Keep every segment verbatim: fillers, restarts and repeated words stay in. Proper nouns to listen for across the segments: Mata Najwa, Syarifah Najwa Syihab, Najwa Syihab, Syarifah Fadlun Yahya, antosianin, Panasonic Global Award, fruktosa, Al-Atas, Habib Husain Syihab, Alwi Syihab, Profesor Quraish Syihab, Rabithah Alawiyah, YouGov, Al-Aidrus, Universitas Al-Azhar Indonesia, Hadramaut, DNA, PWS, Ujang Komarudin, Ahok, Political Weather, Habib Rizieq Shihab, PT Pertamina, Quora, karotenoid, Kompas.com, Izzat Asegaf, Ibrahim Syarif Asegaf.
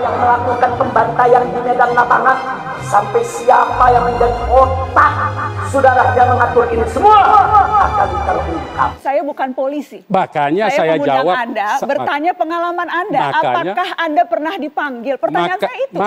yang melakukan pembantaian di medan lapangan, sampai siapa yang menjadi otak saudara yang mengatur ini semua akan terungkap. Saya bukan polisi. Makanya saya, saya jawab. Anda bertanya pengalaman Anda, makanya, apakah Anda pernah dipanggil? Pertanyaan maka, saya itu.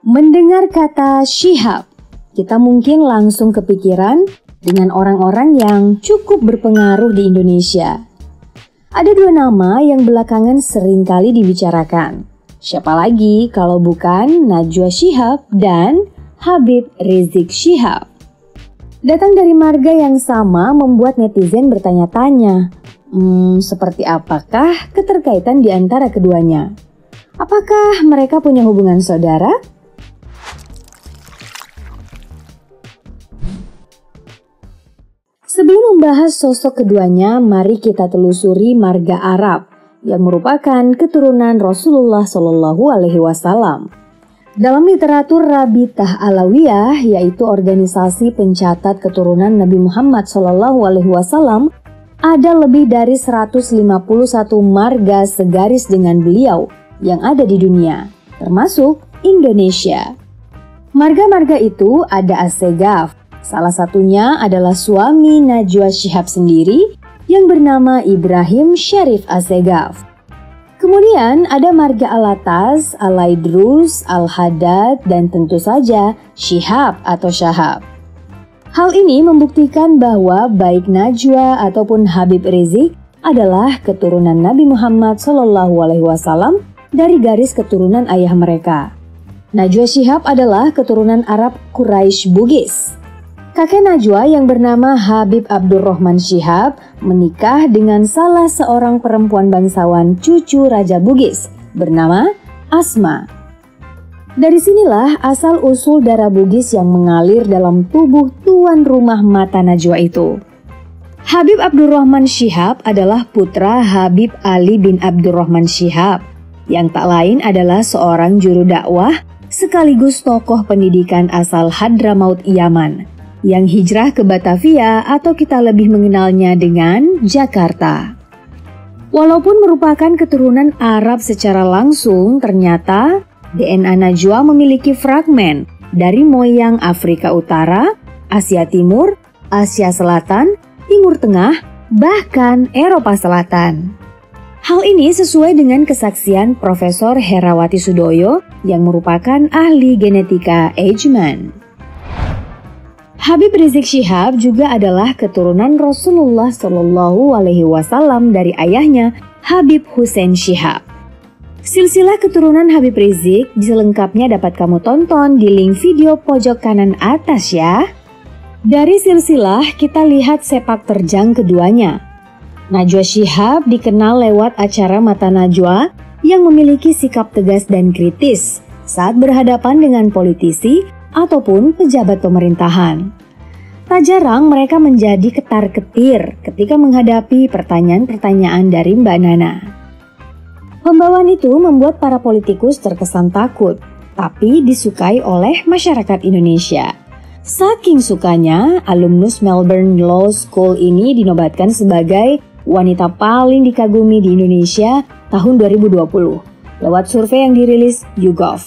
Mendengar kata Syihab, kita mungkin langsung kepikiran dengan orang-orang yang cukup berpengaruh di Indonesia. Ada dua nama yang belakangan seringkali dibicarakan. Siapa lagi kalau bukan Najwa Syihab dan Habib Rizieq Shihab. Datang dari marga yang sama membuat netizen bertanya-tanya, hmm, seperti apakah keterkaitan di antara keduanya? Apakah mereka punya hubungan saudara? Sebelum membahas sosok keduanya, mari kita telusuri marga Arab yang merupakan keturunan Rasulullah Shallallahu Alaihi Wasallam. Dalam literatur Rabithah Alawiyah, yaitu organisasi pencatat keturunan Nabi Muhammad Shallallahu Alaihi Wasallam, ada lebih dari seratus lima puluh satu marga segaris dengan beliau yang ada di dunia, termasuk Indonesia. Marga-marga itu ada Asegaf. Salah satunya adalah suami Najwa Syihab sendiri yang bernama Ibrahim Syarif Asegaf. Kemudian ada marga Al-Atas, Al-Aidrus, Al-Haddad, dan tentu saja Syihab atau Syahab. Hal ini membuktikan bahwa baik Najwa ataupun Habib Rizieq adalah keturunan Nabi Muhammad shallallahu alaihi wasallam dari garis keturunan ayah mereka. Najwa Syihab adalah keturunan Arab Quraisy Bugis. Kakek Najwa yang bernama Habib Abdurrahman Syihab menikah dengan salah seorang perempuan bangsawan cucu Raja Bugis bernama Asma. Dari sinilah asal-usul darah Bugis yang mengalir dalam tubuh tuan rumah mata Najwa itu. Habib Abdurrahman Syihab adalah putra Habib Ali bin Abdurrahman Syihab yang tak lain adalah seorang juru dakwah sekaligus tokoh pendidikan asal Hadramaut Yaman, yang hijrah ke Batavia atau kita lebih mengenalnya dengan Jakarta. Walaupun merupakan keturunan Arab secara langsung, ternyata D N A Najwa memiliki fragmen dari moyang Afrika Utara, Asia Timur, Asia Selatan, Timur Tengah, bahkan Eropa Selatan. Hal ini sesuai dengan kesaksian Profesor Herawati Sudoyo yang merupakan ahli genetika Eijkman. Habib Rizieq Shihab juga adalah keturunan Rasulullah Shallallahu Alaihi Wasallam dari ayahnya Habib Husain Syihab. Silsilah keturunan Habib Rizieq selengkapnya dapat kamu tonton di link video pojok kanan atas ya. Dari silsilah kita lihat sepak terjang keduanya. Najwa Syihab dikenal lewat acara Mata Najwa yang memiliki sikap tegas dan kritis saat berhadapan dengan politisi ataupun pejabat pemerintahan. Tak jarang mereka menjadi ketar-ketir ketika menghadapi pertanyaan-pertanyaan dari Mbak Nana. Pembawaan itu membuat para politikus terkesan takut, tapi disukai oleh masyarakat Indonesia. Saking sukanya, alumnus Melbourne Law School ini dinobatkan sebagai wanita paling dikagumi di Indonesia tahun dua ribu dua puluh lewat survei yang dirilis YouGov.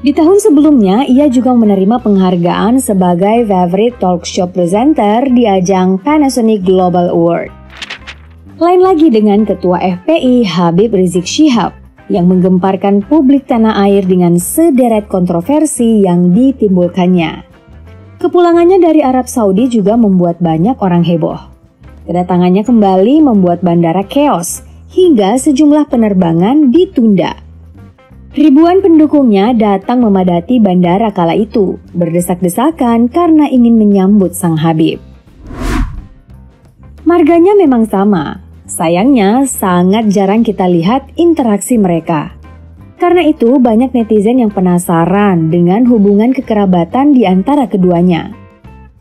Di tahun sebelumnya, ia juga menerima penghargaan sebagai Favorite Talk Show Presenter di ajang Panasonic Global Award. Lain lagi dengan Ketua F P I Habib Rizieq Shihab yang menggemparkan publik tanah air dengan sederet kontroversi yang ditimbulkannya. Kepulangannya dari Arab Saudi juga membuat banyak orang heboh. Kedatangannya kembali membuat bandara chaos hingga sejumlah penerbangan ditunda. Ribuan pendukungnya datang memadati bandara kala itu, berdesak-desakan karena ingin menyambut sang Habib. Marganya memang sama, sayangnya sangat jarang kita lihat interaksi mereka. Karena itu banyak netizen yang penasaran dengan hubungan kekerabatan di antara keduanya.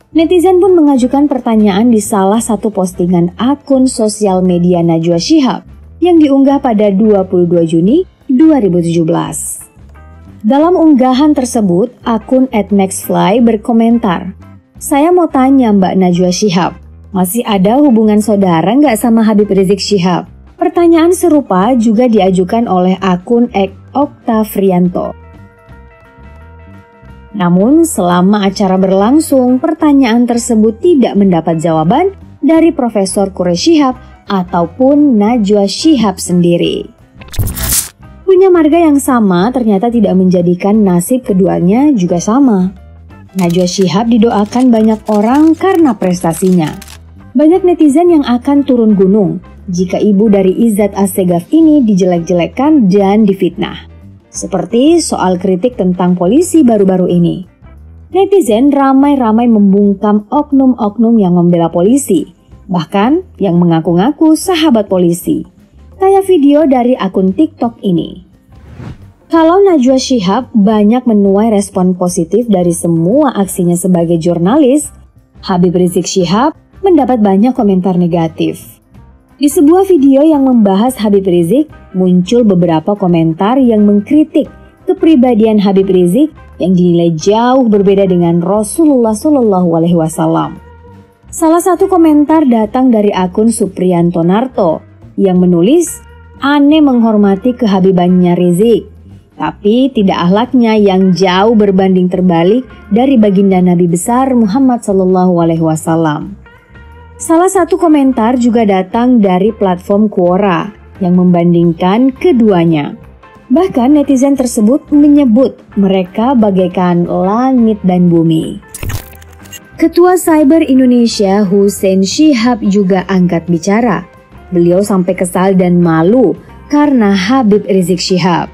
Netizen pun mengajukan pertanyaan di salah satu postingan akun sosial media Najwa Syihab yang diunggah pada dua puluh dua Juni dua ribu tujuh belas. Dalam unggahan tersebut, akun et maxfly berkomentar, "Saya mau tanya Mbak Najwa Syihab, masih ada hubungan saudara nggak sama Habib Rizieq Shihab?" Pertanyaan serupa juga diajukan oleh akun Oktavrianto. Namun, selama acara berlangsung, pertanyaan tersebut tidak mendapat jawaban dari Profesor Quraish Syihab ataupun Najwa Syihab sendiri. Punya marga yang sama ternyata tidak menjadikan nasib keduanya juga sama. Najwa Syihab didoakan banyak orang karena prestasinya. Banyak netizen yang akan turun gunung jika ibu dari Izzat Asegaf ini dijelek-jelekan dan difitnah. Seperti soal kritik tentang polisi baru-baru ini. Netizen ramai-ramai membungkam oknum-oknum yang membela polisi, bahkan yang mengaku-ngaku sahabat polisi. Kayak video dari akun TikTok ini. Kalau Najwa Syihab banyak menuai respon positif dari semua aksinya sebagai jurnalis, Habib Rizieq Shihab mendapat banyak komentar negatif. Di sebuah video yang membahas Habib Rizieq, muncul beberapa komentar yang mengkritik kepribadian Habib Rizieq yang dinilai jauh berbeda dengan Rasulullah shallallahu alaihi wasallam. Salah satu komentar datang dari akun Supriyanto Narto, yang menulis, aneh menghormati kehabibannya Rizieq, tapi tidak akhlaknya yang jauh berbanding terbalik dari baginda Nabi besar Muhammad shallallahu alaihi wasallam. Salah satu komentar juga datang dari platform Quora yang membandingkan keduanya. Bahkan netizen tersebut menyebut mereka bagaikan langit dan bumi. Ketua Cyber Indonesia Husain Syihab juga angkat bicara. Beliau sampai kesal dan malu karena Habib Rizieq Shihab.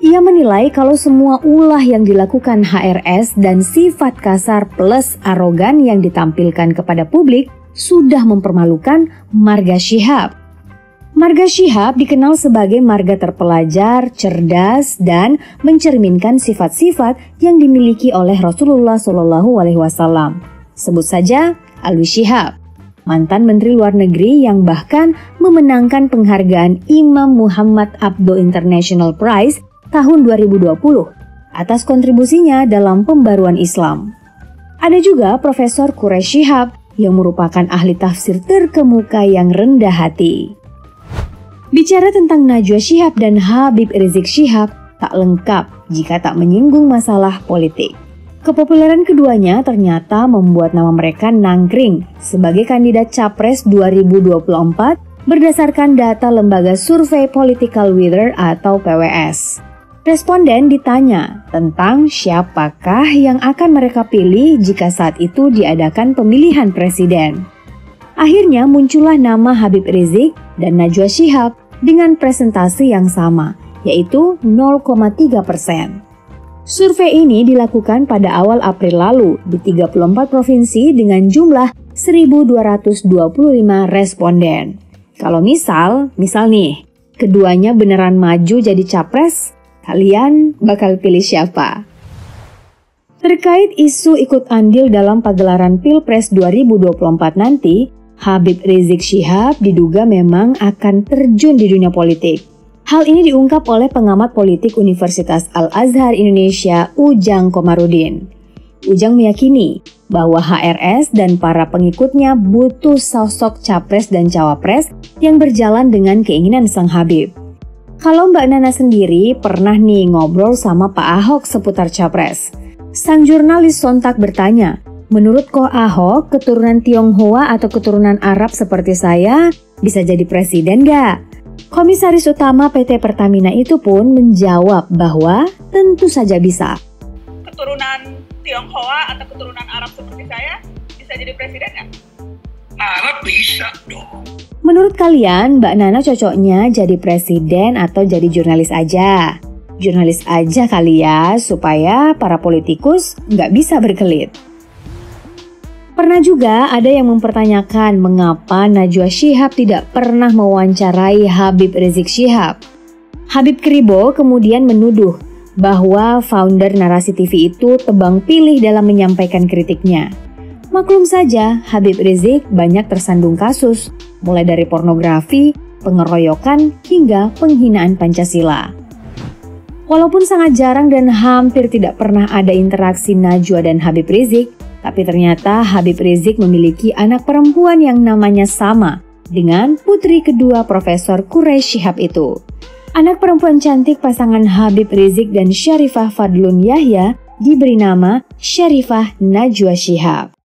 Ia menilai kalau semua ulah yang dilakukan H R S dan sifat kasar plus arogan yang ditampilkan kepada publik sudah mempermalukan marga Syihab. Marga Syihab dikenal sebagai marga terpelajar, cerdas, dan mencerminkan sifat-sifat yang dimiliki oleh Rasulullah shallallahu alaihi wasallam. Sebut saja Alwi Syihab, mantan Menteri Luar Negeri yang bahkan memenangkan penghargaan Imam Muhammad Abduh International Prize tahun dua ribu dua puluh atas kontribusinya dalam pembaruan Islam. Ada juga Profesor Quraish Syihab yang merupakan ahli tafsir terkemuka yang rendah hati. Bicara tentang Najwa Syihab dan Habib Rizieq Shihab tak lengkap jika tak menyinggung masalah politik. Kepopuleran keduanya ternyata membuat nama mereka nangkring sebagai kandidat Capres dua ribu dua puluh empat berdasarkan data lembaga survei Political Weather atau P W S. Responden ditanya tentang siapakah yang akan mereka pilih jika saat itu diadakan pemilihan presiden. Akhirnya muncullah nama Habib Rizieq dan Najwa Syihab dengan presentasi yang sama, yaitu nol koma tiga persen. Survei ini dilakukan pada awal April lalu di tiga puluh empat provinsi dengan jumlah seribu dua ratus dua puluh lima responden. Kalau misal, misal nih, keduanya beneran maju jadi capres, kalian bakal pilih siapa? Terkait isu ikut andil dalam pagelaran Pilpres dua ribu dua puluh empat nanti, Habib Rizieq Shihab diduga memang akan terjun di dunia politik. Hal ini diungkap oleh pengamat politik Universitas Al-Azhar Indonesia, Ujang Komarudin. Ujang meyakini bahwa H R S dan para pengikutnya butuh sosok capres dan cawapres yang berjalan dengan keinginan sang Habib. Kalau Mbak Nana sendiri pernah nih ngobrol sama Pak Ahok seputar capres. Sang jurnalis sontak bertanya, menurut Ko Ahok, keturunan Tionghoa atau keturunan Arab seperti saya bisa jadi presiden gak? Komisaris Utama P T Pertamina itu pun menjawab bahwa tentu saja bisa. Keturunan Tionghoa atau keturunan Arab seperti saya bisa jadi presiden nggak? Arab bisa dong. Menurut kalian, Mbak Nana cocoknya jadi presiden atau jadi jurnalis aja? Jurnalis aja kali ya, supaya para politikus nggak bisa berkelit. Pernah juga ada yang mempertanyakan mengapa Najwa Syihab tidak pernah mewawancarai Habib Rizieq Shihab. Habib Kribo kemudian menuduh bahwa founder Narasi T V itu tebang pilih dalam menyampaikan kritiknya. Maklum saja, Habib Rizieq banyak tersandung kasus, mulai dari pornografi, pengeroyokan, hingga penghinaan Pancasila. Walaupun sangat jarang dan hampir tidak pernah ada interaksi Najwa dan Habib Rizieq, tapi ternyata Habib Rizieq memiliki anak perempuan yang namanya sama dengan putri kedua Profesor Quraish Syihab itu. Anak perempuan cantik pasangan Habib Rizieq dan Syarifah Fadlun Yahya diberi nama Syarifah Najwa Syihab.